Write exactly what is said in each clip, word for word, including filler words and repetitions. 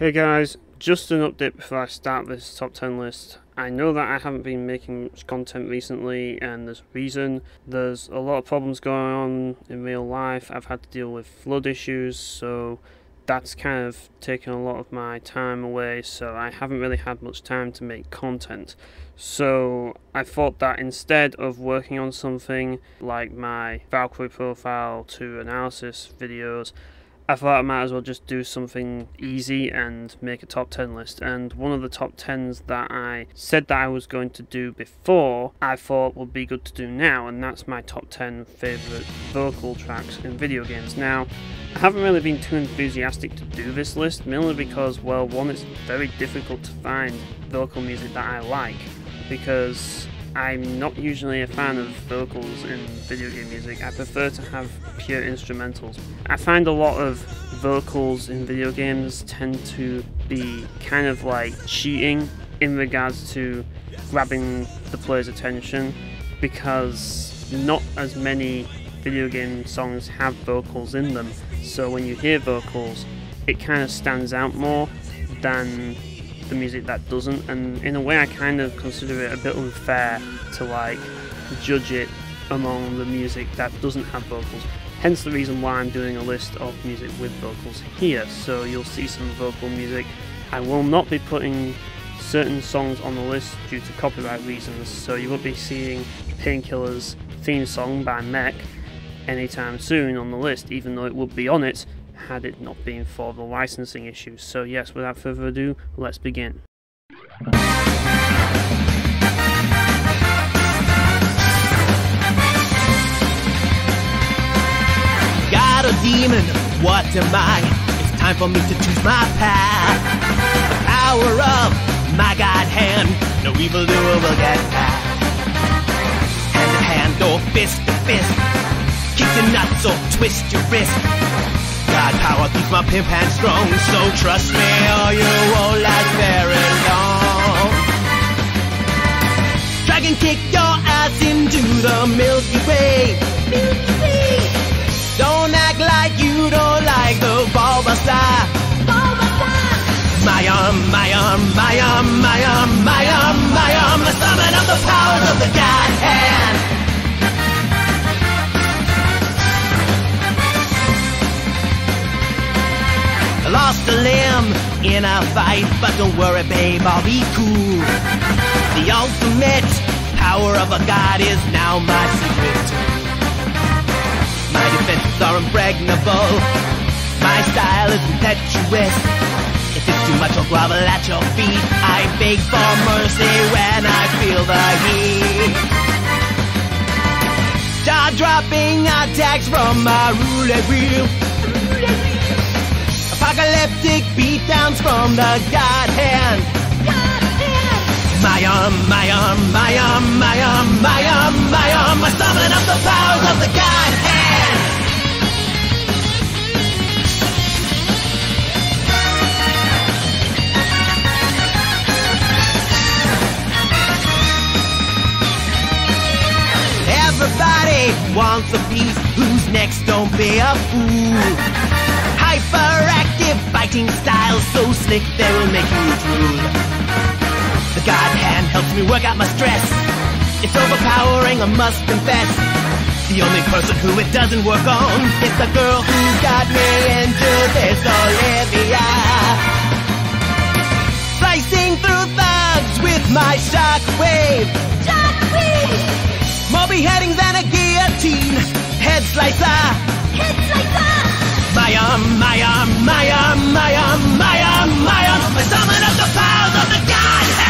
Hey guys, just an update before I start this top ten list. I know that I haven't been making much content recently and there's a reason. There's a lot of problems going on in real life. I've had to deal with flood issues, so that's kind of taken a lot of my time away, so I haven't really had much time to make content. So I thought that instead of working on something like my Valkyrie profile to analysis videos, I thought I might as well just do something easy and make a top ten list. And one of the top tens that I said that I was going to do before, I thought would be good to do now, and that's my top ten favourite vocal tracks in video games. Now, I haven't really been too enthusiastic to do this list, mainly because, well, one, it's very difficult to find vocal music that I like, because I'm not usually a fan of vocals in video game music. I prefer to have pure instrumentals. I find a lot of vocals in video games tend to be kind of like cheating in regards to grabbing the player's attention, because not as many video game songs have vocals in them, so when you hear vocals it kind of stands out more than the music that doesn't. And in a way I kind of consider it a bit unfair to like judge it among the music that doesn't have vocals, hence the reason why I'm doing a list of music with vocals here. So you'll see some vocal music. I will not be putting certain songs on the list due to copyright reasons, so you will be seeing Painkiller's theme song by Mech anytime soon on the list, even though it would be on it had it not been for the licensing issues. So yes, without further ado, let's begin. Got a demon, what am I? It's time for me to choose my path. The power of my God hand, no evildoer will get past. Hand to hand or fist to fist, kick the nuts or twist your wrist. God power keeps my pimp hand strong, so trust me or you won't last very long. Dragon kick your ass into the Milky Way. Milky Way. Don't act like you don't like the Bulbasaur. Bulbasaur. My arm, my arm, my arm, my arm, my arm, my arm, the summon of the powers of the God Hand. Lost a limb in a fight, but don't worry babe, I'll be cool. The ultimate power of a god is now my secret. My defenses are impregnable, my style is impetuous. If it's too much I'll grovel at your feet, I beg for mercy when I feel the heat. Jaw-dropping attacks from my roulette wheel, apocalyptic beatdowns from the God Hand. God Hand. My arm, my arm, my arm, my arm, my arm, my arm, I summon up the powers of the God Hand. Everybody wants a piece, who's next? Don't be a fool. Hyperactive fighting style, so slick they will make you drool. The God Hand helps me work out my stress. It's overpowering, I must confess. The only person who it doesn't work on is the girl who got me into this, Olivia. Slicing through thugs with my shockwave. Shockwave! More beheadings than a guillotine. Head slicer. Head slicer! My arm, my arm, my arm, my arm, my arm, my arm, I summon up the powers of the God Hand!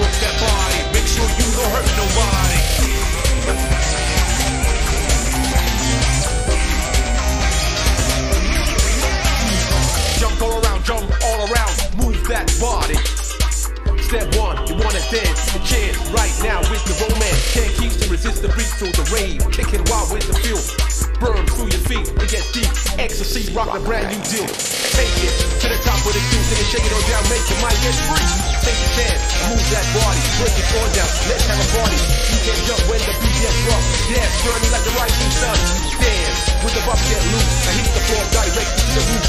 work that body. Make sure you don't hurt nobody. Jump all around, jump all around, move that body. Step one, you wanna dance, the chance right now is the romance. Can't keep to resist the beat through the rave, kicking wild with the feel. Burn through your feet and get deep. Ecstasy, rock a brand new deal. Take it to the top of the juice and shake it on down, make your mind get free. Take your chance, move that body, break it on down, let's have a party. You can jump when the beat gets rough. Dance, journey like the rising sun. Dance with the buff get loose and hit the floor direct to the roof.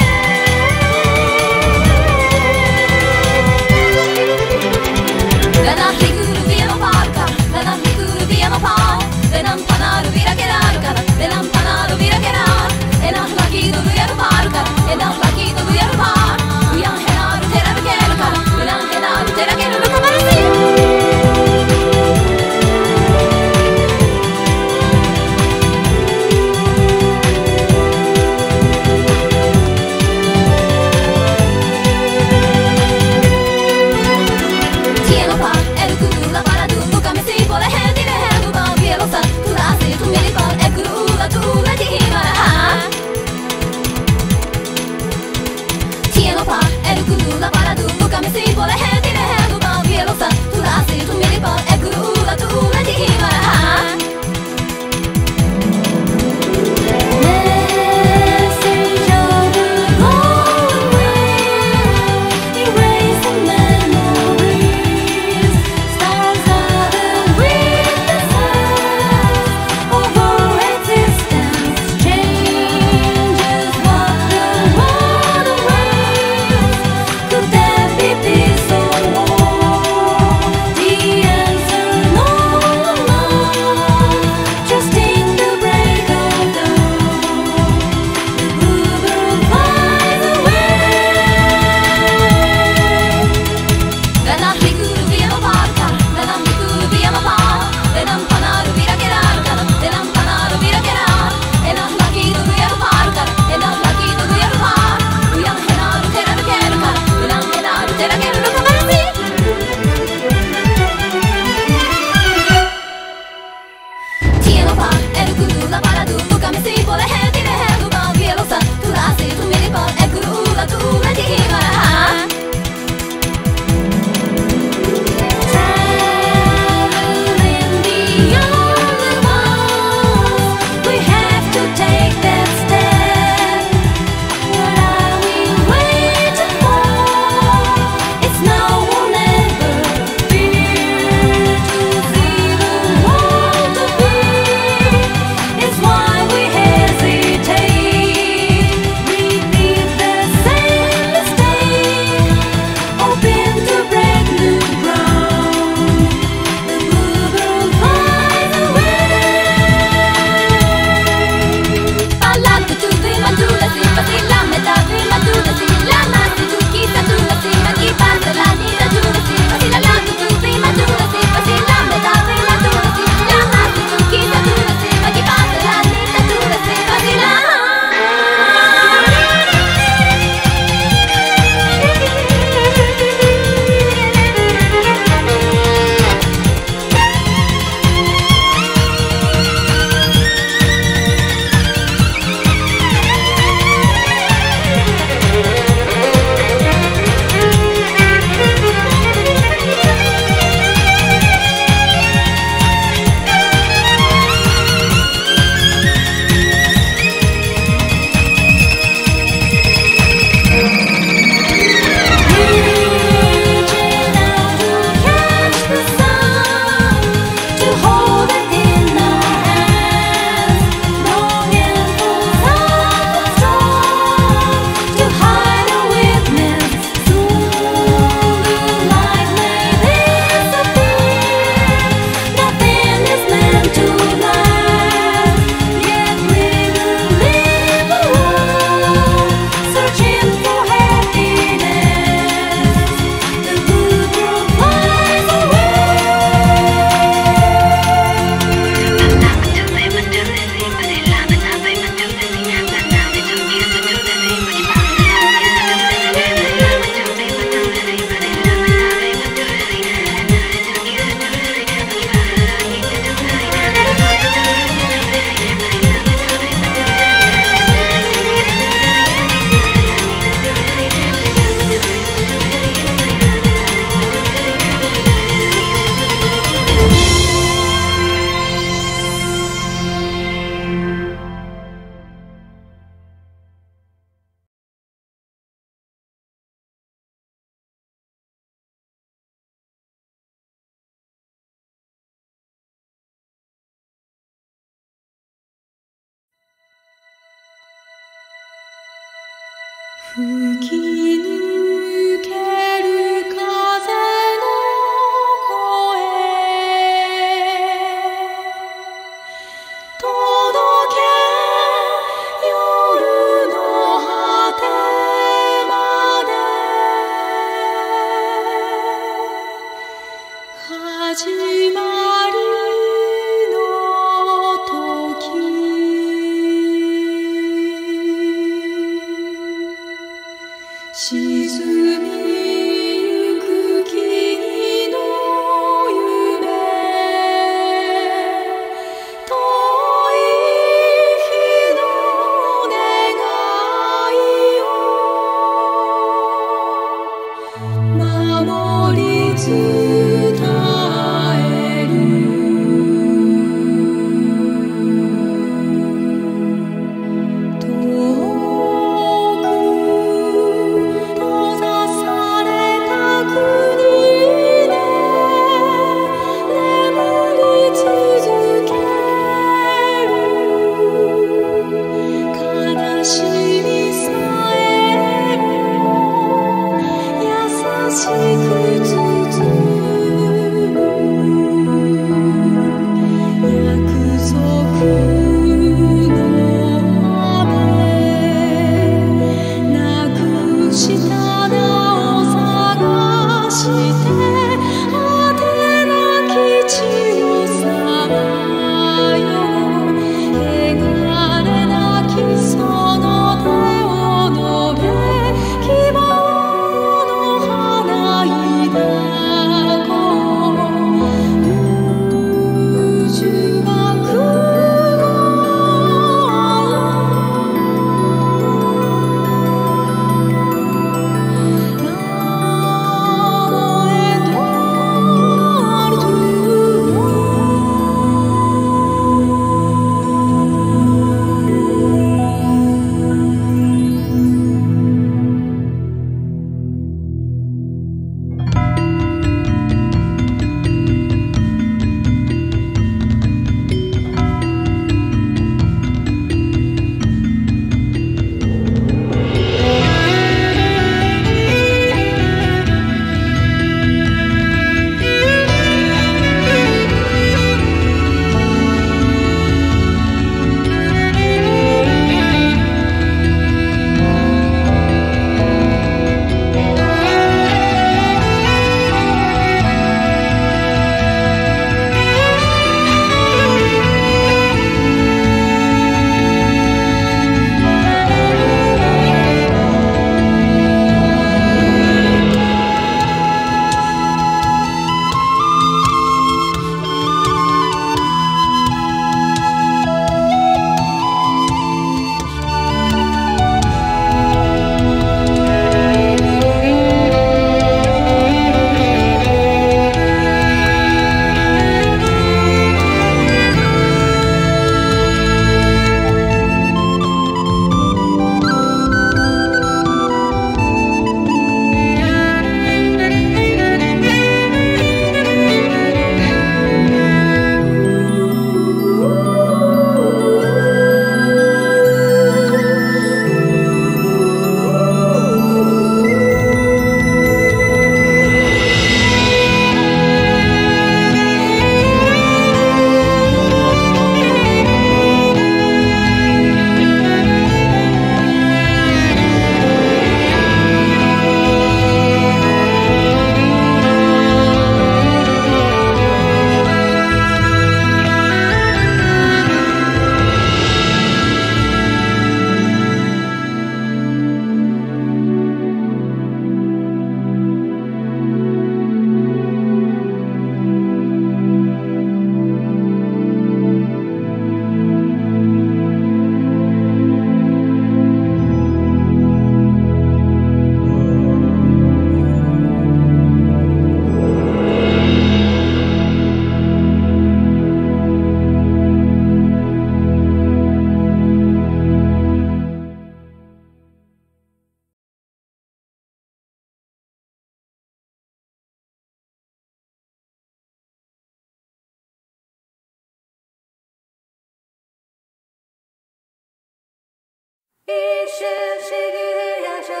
It's